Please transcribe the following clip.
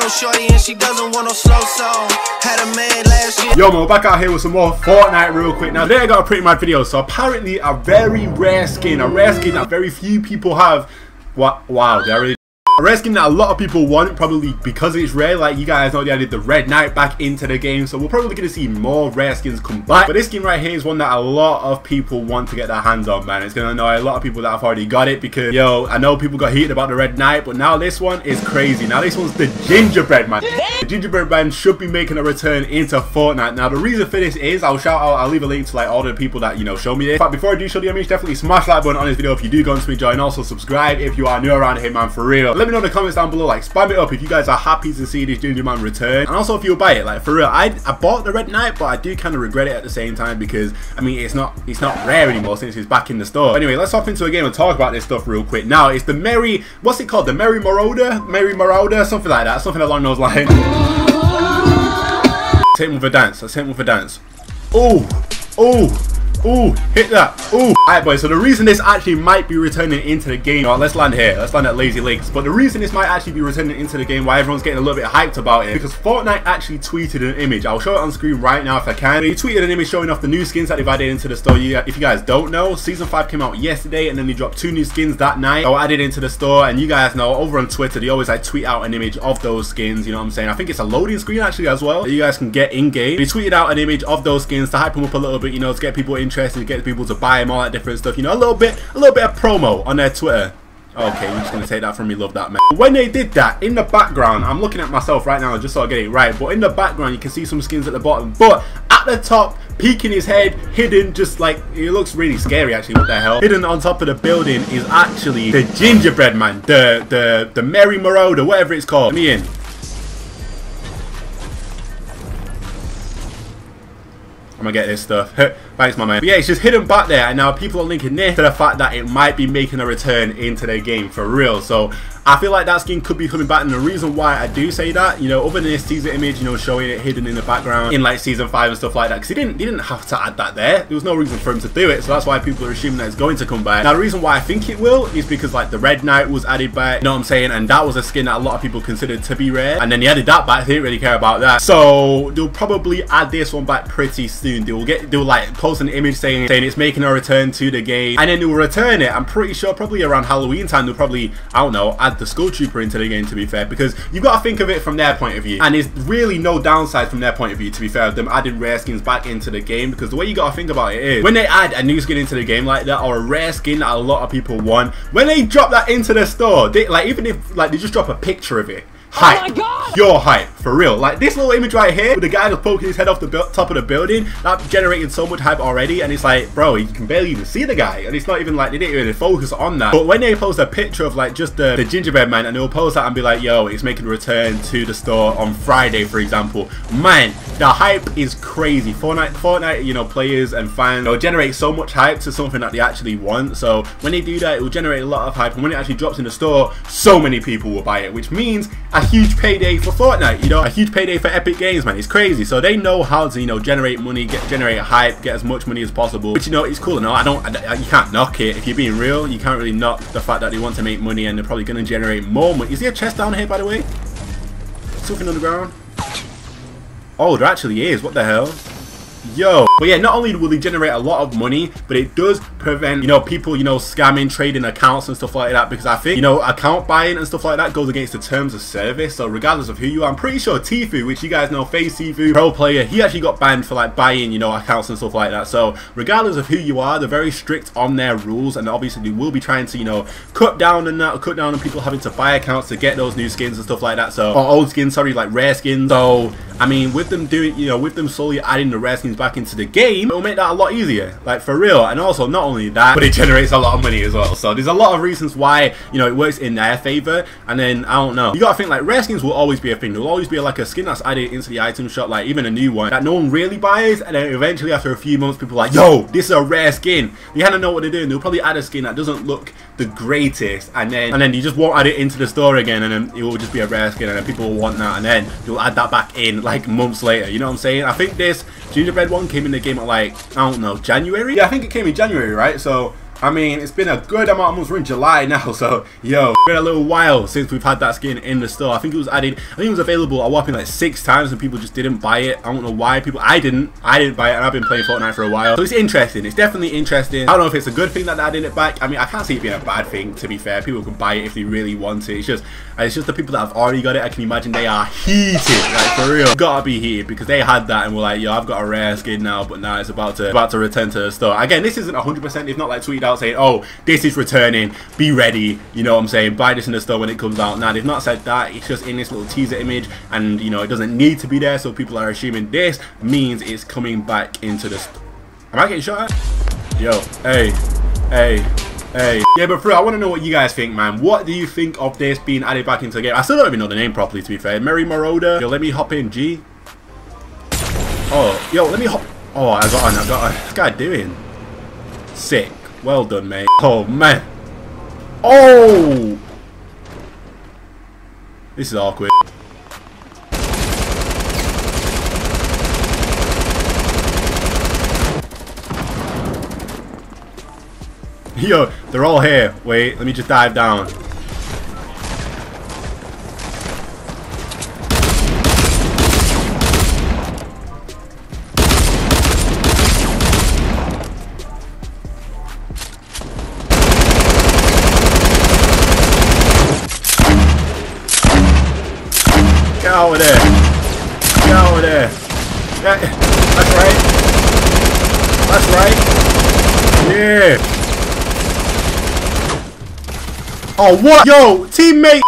got no shorty and she doesn't want no slow song. Had a man last year. Yo, man, we're back out here with some more Fortnite real quick. Now, today I got a pretty mad video. So, apparently, a very rare skin, that very few people have. Wow, they're really. A rare skin that a lot of people want, probably because it's rare. Like, you guys know they added the Red Knight back into the game, so we're probably going to see more rare skins come back. But this skin right here is one that a lot of people want to get their hands on, man. It's going to annoy a lot of people that have already got it because, yo, I know people got heated about the Red Knight, but now this one is crazy. Now this one's the Gingerbread Man. The Gingerbread Man should be making a return into Fortnite. Now the reason for this is, I'll shout out, I'll leave a link to like all the people that, you know, show me this. But before I do show the image, definitely smash that button on this video if you do go on to enjoy, and also subscribe if you are new around here, man, for real. Let me know in the comments down below, like spam it up if you guys are happy to see this Gingerbread Man return, and also if you'll buy it, like for real. I bought the Red Knight, but I do kind of regret it at the same time because I mean it's not rare anymore since it's back in the store. Anyway, let's hop into a game and talk about this stuff real quick. Now it's the Merry, what's it called? The Merry Marauder, something like that, something along those lines. Let's hit him with a dance. Oh, ooh, hit that. Ooh. Alright, boys, so the reason this actually might be returning into the game, right, let's land here. Let's land at Lazy Lakes. But the reason this might actually be returning into the game, why everyone's getting a little bit hyped about it, because Fortnite actually tweeted an image. I'll show it on screen right now if I can. He tweeted an image showing off the new skins that they've added into the store. If you guys don't know, Season 5 came out yesterday, and then they dropped 2 new skins that night. I added into the store, and you guys know, over on Twitter, they always like tweet out an image of those skins, you know what I'm saying? I think it's a loading screen actually as well, that you guys can get in-game. They tweeted out an image of those skins to hype them up a little bit, you know, to get people in. Interesting, get people to buy them, all that different stuff, you know, a little bit of promo on their Twitter. Okay, you're just gonna take that from me, love that, man. When they did that, in the background, I'm looking at myself right now just so I get it right, but in the background you can see some skins at the bottom, but at the top, peeking his head, hidden, just like, it looks really scary actually, what the hell. Hidden on top of the building is actually the Gingerbread Man, the Merry Marauder, whatever it's called. Let me in. I'm gonna get this stuff. Thanks, my man. But yeah, it's just hidden back there, and now people are linking this to the fact that it might be making a return into their game for real. So I feel like that skin could be coming back, and the reason why I do say that, you know, other than this teaser image, you know, showing it hidden in the background in like Season 5 and stuff like that, because he didn't have to add that there. There was no reason for him to do it, so that's why people are assuming that it's going to come back. Now, the reason why I think it will is because like the Red Knight was added back, you know what I'm saying, and that was a skin that a lot of people considered to be rare, and then they added that back. They didn't really care about that, so they'll probably add this one back pretty soon. They'll like post an image saying it's making a return to the game, and then they'll return it. I'm pretty sure probably around Halloween time they'll probably, I don't know, add the Skull Trooper into the game, to be fair, because you've got to think of it from their point of view, and there's really no downside from their point of view, to be fair, of them adding rare skins back into the game, because the way you got to think about it is, when they add a new skin into the game like that, or a rare skin that a lot of people want, when they drop that into the store, they, like, even if like they just drop a picture of it, hype. Oh my God. You're hype, for real. Like this little image right here, with the guy just poking his head off the top of the building, that generated so much hype already, and it's like, bro, you can barely even see the guy, and it's not even like, they didn't even focus on that. But when they post a picture of like just the Gingerbread Man, and they'll post that and be like, yo, it's making a return to the store on Friday, for example, man, the hype is crazy. Fortnite, you know, players and fans, they'll generate so much hype to something that they actually want, so when they do that, it will generate a lot of hype, and when it actually drops in the store, so many people will buy it, which means a huge payday for Fortnite, you know, a huge payday for Epic Games, man. It's crazy. So they know how to, you know, generate money, generate hype, get as much money as possible. But you know, it's cool. You know, you can't knock it. If you're being real, you can't really knock the fact that they want to make money, and they're probably going to generate more money. Is there a chest down here, by the way? Something on the ground? Oh, there actually is. What the hell? Yo. But yeah, not only will they generate a lot of money, but it does prevent, you know, people, you know, scamming, trading accounts and stuff like that, because I think, you know, account buying and stuff like that goes against the terms of service. So regardless of who you are, I'm pretty sure Tfue, which you guys know, FaZe Tfue, pro player, he actually got banned for like buying, you know, accounts and stuff like that. So regardless of who you are, they're very strict on their rules, and obviously they will be trying to, you know, cut down on people having to buy accounts to get those new skins and stuff like that. So, or old skins, sorry, like rare skins. So I mean, with them doing, you know, with them slowly adding the rare skins back into the game, it'll make that a lot easier, like for real. And also, not only that, but it generates a lot of money as well. So there's a lot of reasons why, you know, it works in their favor. And then I don't know, you gotta think like rare skins will always be a thing. There'll always be like a skin that's added into the item shop, like even a new one that no one really buys, and then eventually after a few months people are like, yo, this is a rare skin. You kind of know what they're doing. They'll probably add a skin that doesn't look the greatest, and then you just won't add it into the store again, and then it will just be a rare skin, and then people will want that, and then you'll add that back in like months later. You know what I'm saying? I think this Gingerbread one came in the game at like, I don't know, January? Yeah, I think it came in January, right? So I mean, it's been a good amount, almost we're in July now, so yo, it's been a little while since we've had that skin in the store. I think it was added, I think it was available a whopping like 6 times and people just didn't buy it. I don't know why people, I didn't buy it, and I've been playing Fortnite for a while. So it's interesting, it's definitely interesting. I don't know if it's a good thing that they added it back. I mean, I can't see it being a bad thing, to be fair. People can buy it if they really want it. It's just the people that have already got it, I can imagine they are heated, like for real. Gotta be heated, because they had that and were like, yo, I've got a rare skin now, but now it's about to return to the store. Again, this isn't 100%, they've not like tweeted out saying, oh, this is returning, be ready, you know what I'm saying, buy this in the store when it comes out. Now they've not said that, it's just in this little teaser image, and you know, it doesn't need to be there, so people are assuming this means it's coming back into the store. Am I getting shot at? Yo, hey. Yeah, but for real, I want to know what you guys think, man. What do you think of this being added back into the game? I still don't even know the name properly, to be fair. Merry Marauder. Yo, let me hop in, G. Oh, yo, let me hop. Oh, I got on. What's this guy doing? Sick. Well done, mate. Oh, man. Oh! This is awkward. Yo, they're all here. Wait, let me just dive down. Get out of there! Get out of there! That's right! That's right! Yeah! Oh, what? Yo, teammate!